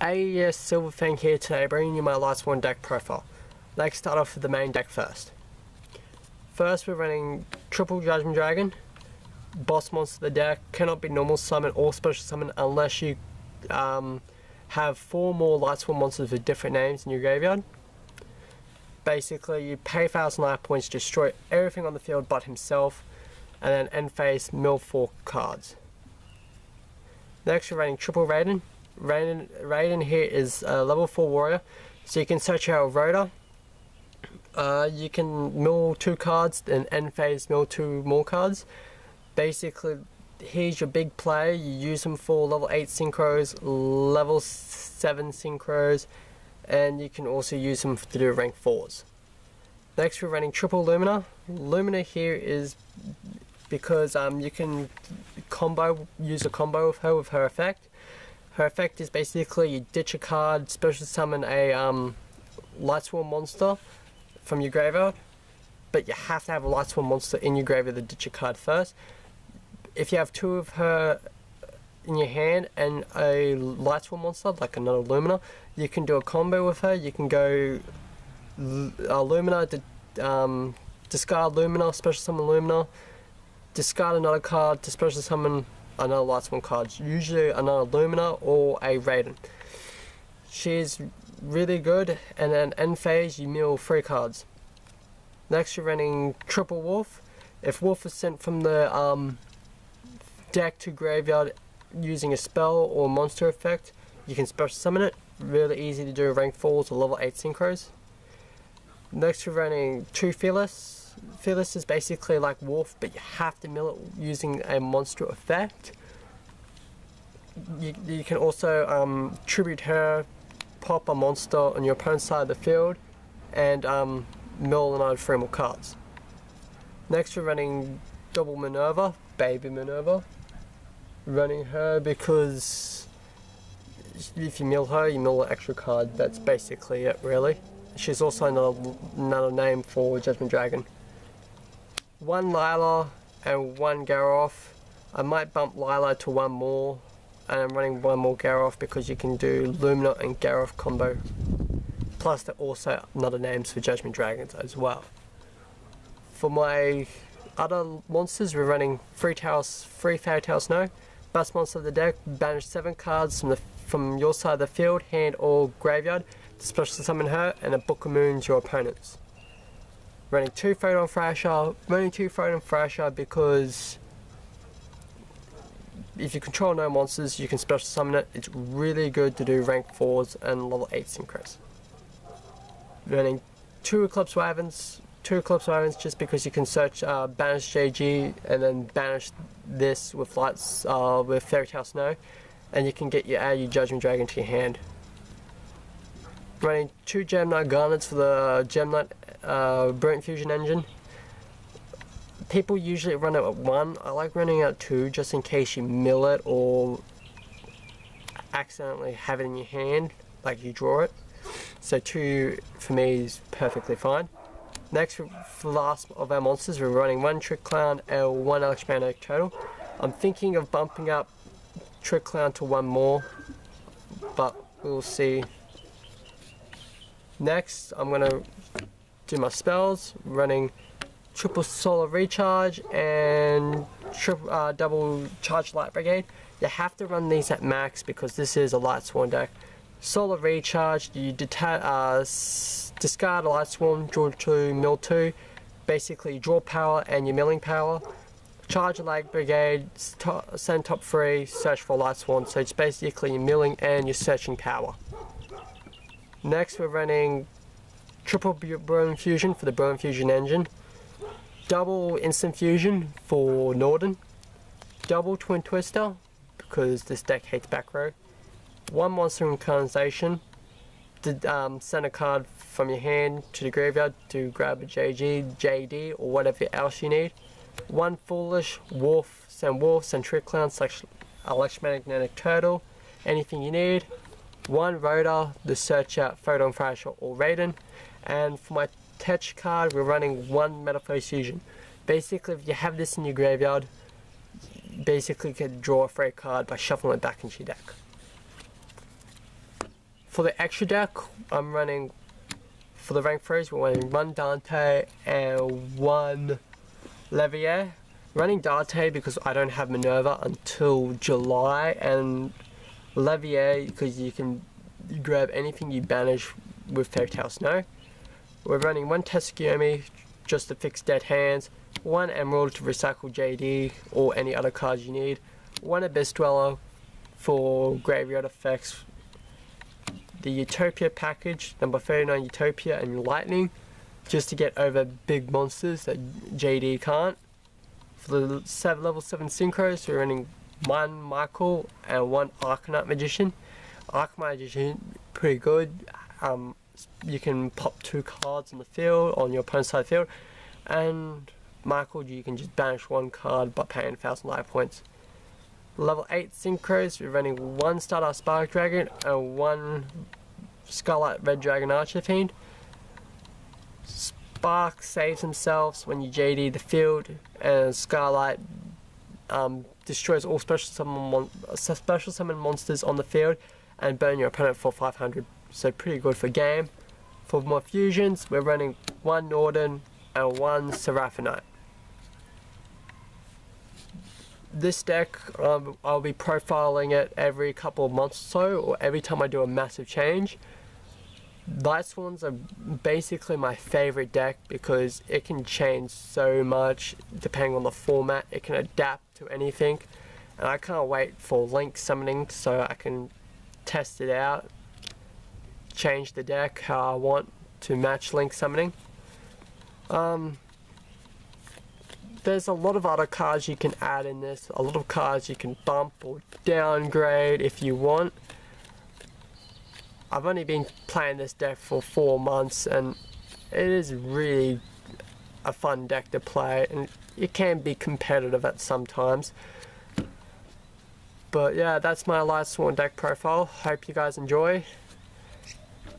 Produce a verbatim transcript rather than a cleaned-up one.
A E S Silverfang here today, bringing you my Lightsworn deck profile. Let's start off with the main deck first. First we're running triple Judgment Dragon, boss monster of the deck, cannot be normal summon or special summon unless you um, have four more Lightsworn monsters with different names in your graveyard. Basically you pay one thousand life points, destroy everything on the field but himself, and then end phase mill four cards. Next we're running triple Raiden. Raiden, Raiden here is a level four warrior, so you can search out Rota. Uh, you can mill two cards and end phase mill two more cards. Basically, he's your big player. You use him for level eight synchros, level seven synchros, and you can also use him to do rank fours. Next, we're running triple Lumina. Lumina here is because um, you can combo use a combo with her with her effect. Her effect is basically you ditch a card, special summon a um, Lightsworn monster from your graveyard, but you have to have a Lightsworn monster in your graveyard to ditch a card first. If you have two of her in your hand and a Lightsworn monster, like another Lumina, you can do a combo with her. You can go uh, Lumina, um, discard Lumina, special summon Lumina, discard another card to special summon another Lightsworn card, usually another Lumina or a Raiden. She's really good, and then end phase you mill three cards. Next you're running triple Wolf. If Wolf is sent from the um, deck to graveyard using a spell or monster effect, you can special summon it. Really easy to do rank fours or level eight synchros. Next we're running two Fearless. Fearless is basically like Wolf, but you have to mill it using a monster effect. You, you can also um, tribute her, pop a monster on your opponent's side of the field, and um, mill another three more cards. Next we're running double Minerva, baby Minerva. Running her because if you mill her, you mill an extra card. That's basically it, really. She's also another, another name for Judgment Dragon. One Lila and one Garoth. I might bump Lila to one more, and I'm running one more Garoth because you can do Lumina and Garoth combo. Plus they're also another names for Judgment Dragons as well. For my other monsters, we're running three, towers, three Fatal Snow. Best monster of the deck, banish seven cards from, the, from your side of the field, hand or graveyard, to special summon her, and a Book of Moons your opponents. Running two Photon Thrasher, running two Photon Thrasher because if you control no monsters, you can special summon it. It's really good to do rank fours and level eight synchros. Running two Eclipse Wyverns, two Eclipse Wyverns just because you can search uh, banish J G and then banish this with lights uh, with Fairytale Snow, and you can get your add your Judgment Dragon to your hand. Running two Gem Knight Garnets for the Gem Knight uh, Burn Fusion engine. People usually run out at one. I like running out two just in case you mill it or accidentally have it in your hand, like you draw it. So two for me is perfectly fine. Next, for the last of our monsters, we're running one Trick Clown and one Electromagnetic Turtle. I'm thinking of bumping up Trick Clown to one more, but we'll see. Next, I'm going to do my spells, running triple Solar Recharge and triple, uh, double Charge Light Brigade. You have to run these at max because this is a Lightsworn deck. Solar Recharge, you uh, discard a Lightsworn, draw two, mill two. Basically, you draw power and your milling power. Charge Light Brigade, to send top three, search for Lightsworn. So it's basically your milling and your searching power. Next we're running triple Burn Fusion for the Burn Fusion engine, double Instant Fusion for Norden, double Twin Twister because this deck hates back row, one Monster Incarnation to um, send a card from your hand to the graveyard to grab a J G, J D or whatever else you need, one Foolish Wolf, send Wolf, send Trick Clown, Electromagnetic Turtle, anything you need. One Rotor, the search out Photon Thrasher or Raiden, and for my touch card we're running one Metaphose Fusion. Basically if you have this in your graveyard, you basically can draw a free card by shuffling it back into your deck. for the extra deck, I'm running, for the rank threes, we're running one Dante and one LeVier. Running Dante because I don't have Minerva until July, and LeVier because you can grab anything you banish with Fatal Snow. We're running one Tetsukyomi just to fix dead hands, one Emerald to recycle J D or any other cards you need, one Abyss Dweller for graveyard effects, the Utopia package, number thirty-nine Utopia and Lightning, just to get over big monsters that J D can't. For the seven, level seven Synchros, we're running one Michael and one Arcanaut Magician. Arcanaut Magician, pretty good. Um, you can pop two cards on the field, on your opponent's side of the field, and Michael, you can just banish one card by paying one thousand life points. Level eight Synchros, we're running one Stardust Spark Dragon and one Scarlet Red Dragon Archer Fiend. Spark saves themselves when you J D the field, and Scarlet um, destroys all special summon, mon special summon monsters on the field and burn your opponent for five hundred. So pretty good for game. For more fusions, we're running one Norden and one Seraphonite. This deck, um, I'll be profiling it every couple of months or so, or every time I do a massive change. Lightsworns are basically my favorite deck because it can change so much depending on the format. It can adapt to anything, and I can't wait for Link Summoning so I can test it out, change the deck how I want to match Link Summoning. Um, There's a lot of other cards you can add in this, a lot of cards you can bump or downgrade if you want. I've only been playing this deck for four months and it is really a fun deck to play, and it can be competitive at some times. But yeah, that's my Lightsworn deck profile. Hope you guys enjoy,